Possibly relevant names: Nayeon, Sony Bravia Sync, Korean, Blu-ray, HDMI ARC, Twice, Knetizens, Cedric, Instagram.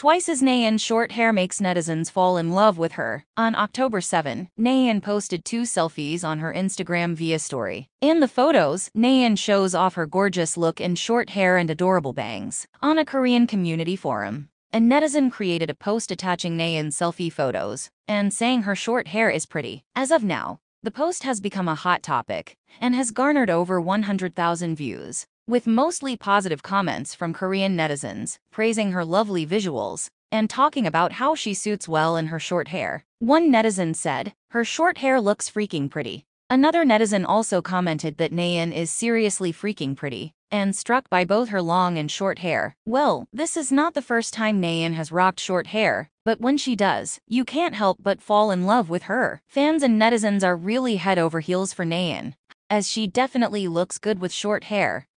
Twice's Nayeon short hair makes netizens fall in love with her. On October 7, Nayeon posted 2 selfies on her Instagram via story. In the photos, Nayeon shows off her gorgeous look in short hair and adorable bangs. On a Korean community forum, a netizen created a post attaching Nayeon's selfie photos and saying her short hair is pretty. As of now, the post has become a hot topic and has garnered over 100,000 views, with mostly positive comments from Korean netizens, praising her lovely visuals and talking about how she suits well in her short hair. One netizen said, "Her short hair looks freaking pretty." Another netizen also commented that Nayeon is seriously freaking pretty and struck by both her long and short hair. Well, this is not the first time Nayeon has rocked short hair, but when she does, you can't help but fall in love with her. Fans and netizens are really head over heels for Nayeon, as she definitely looks good with short hair,